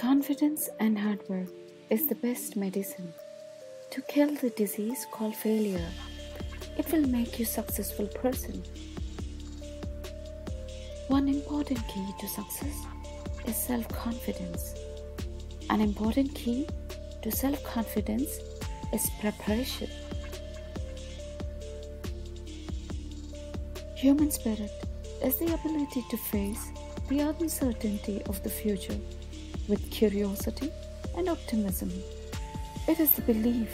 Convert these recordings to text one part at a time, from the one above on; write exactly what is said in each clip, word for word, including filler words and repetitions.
Confidence and hard work is the best medicine to kill the disease called failure. It will make you a successful person. One important key to success is self-confidence. An important key to self-confidence is preparation. Human spirit is the ability to face the uncertainty of the future with curiosity and optimism. It is the belief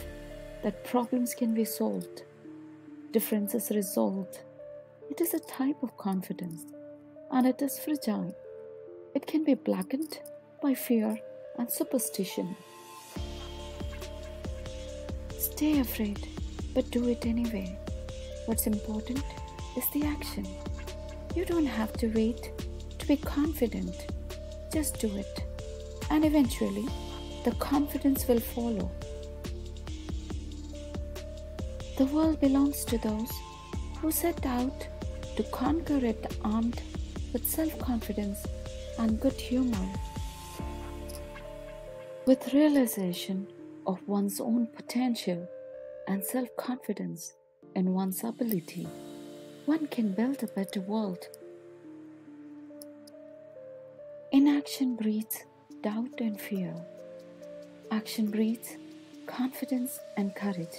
that problems can be solved, differences resolved. It is a type of confidence, and it is fragile. It can be blackened by fear and superstition. Stay afraid, but do it anyway. What's important is the action. You don't have to wait to be confident. Just do it, and eventually the confidence will follow. The world belongs to those who set out to conquer it, armed with self-confidence and good humor. With realization of one's own potential and self-confidence in one's ability, one can build a better world. Inaction breeds doubt and fear. Action breeds confidence and courage.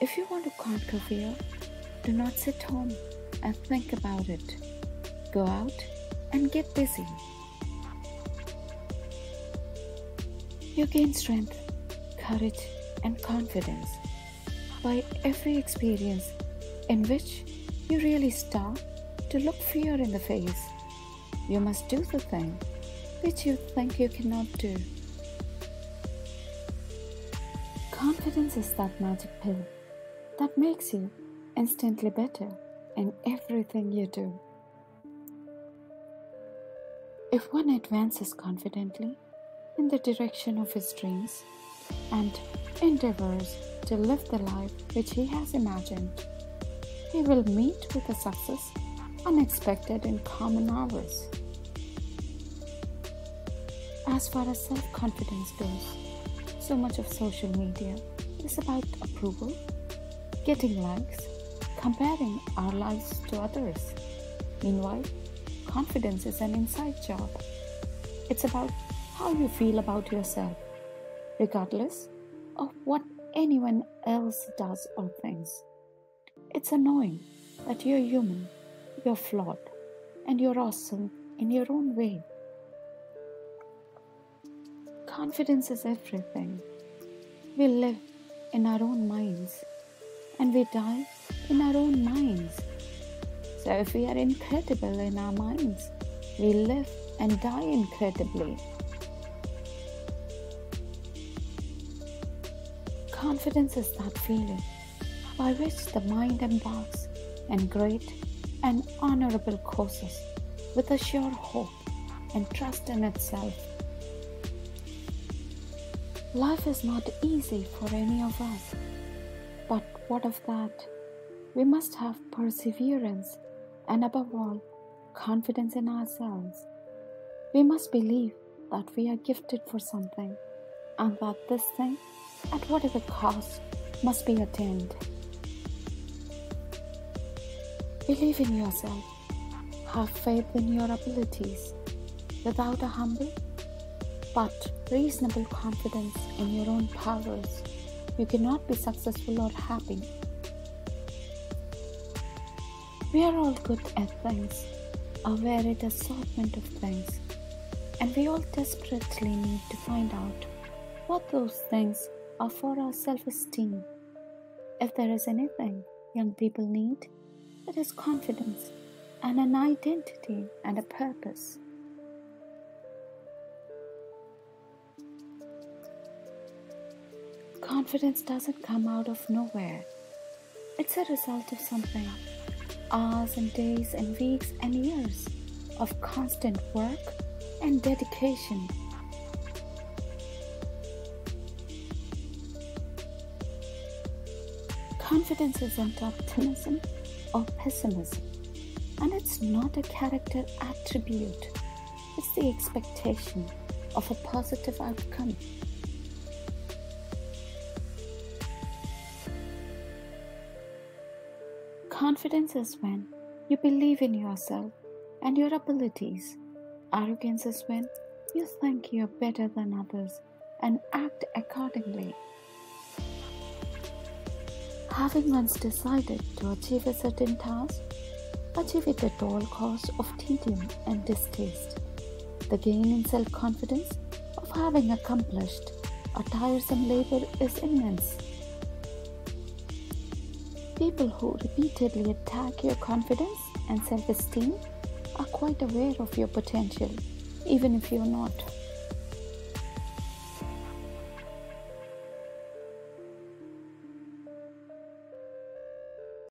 If you want to conquer fear, do not sit home and think about it. Go out and get busy. You gain strength, courage, and confidence by every experience in which you really start to look fear in the face. You must do the thing which you think you cannot do. Confidence is that magic pill that makes you instantly better in everything you do. If one advances confidently in the direction of his dreams and endeavors to live the life which he has imagined, he will meet with a success unexpected in common hours. As far as self-confidence goes, so much of social media is about approval, getting likes, comparing our lives to others. Meanwhile, confidence is an inside job. It's about how you feel about yourself, regardless of what anyone else does or thinks. It's annoying that you're human, you're flawed, and you're awesome in your own way. Confidence is everything. We live in our own minds, and we die in our own minds. So if we are incredible in our minds, we live and die incredibly. Confidence is that feeling by which the mind embarks in great and honorable causes with a sure hope and trust in itself. Life is not easy for any of us, but what of that? We must have perseverance and, above all, confidence in ourselves. We must believe that we are gifted for something, and that this thing, at whatever cost, must be attained. Believe in yourself. Have faith in your abilities. Without a humble but reasonable confidence in your own powers, you cannot be successful or happy. We are all good at things, a varied assortment of things, and we all desperately need to find out what those things are for our self-esteem. If there is anything young people need, it is confidence and an identity and a purpose. Confidence doesn't come out of nowhere. It's a result of something, hours and days and weeks and years of constant work and dedication. Confidence isn't optimism or pessimism, and it's not a character attribute. It's the expectation of a positive outcome. Confidence is when you believe in yourself and your abilities. Arrogance is when you think you're better than others and act accordingly. Having once decided to achieve a certain task, achieve it at all costs of tedium and distaste. The gain in self-confidence of having accomplished a tiresome labor is immense. People who repeatedly attack your confidence and self-esteem are quite aware of your potential, even if you're not.